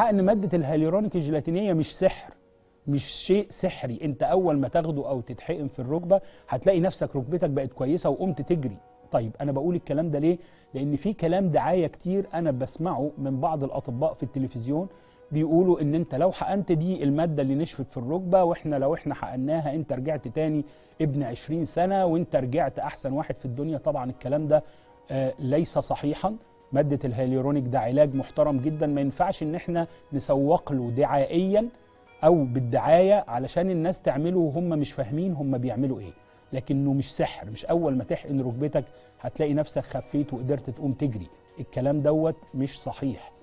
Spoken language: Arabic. حقن ماده الهيالورونيك الجيلاتينيه مش سحر، مش شيء سحري. انت اول ما تاخده او تتحقن في الركبه هتلاقي نفسك ركبتك بقت كويسه وقمت تجري. طيب انا بقول الكلام ده ليه؟ لان في كلام دعايه كتير انا بسمعه من بعض الاطباء في التلفزيون، بيقولوا ان انت لو حقنت دي الماده اللي نشفت في الركبه، واحنا لو احنا حقناها انت رجعت تاني ابن 20 سنه وانت رجعت احسن واحد في الدنيا. طبعا الكلام ده ليس صحيحا. ماده الهيالورونيك ده علاج محترم جدا، ما ينفعش ان احنا نسوق له دعائيا او بالدعايه علشان الناس تعمله وهم مش فاهمين هم بيعملوا ايه، لكنه مش سحر. مش اول ما تحقن ركبتك هتلاقي نفسك خفيت وقدرت تقوم تجري. الكلام دوت مش صحيح.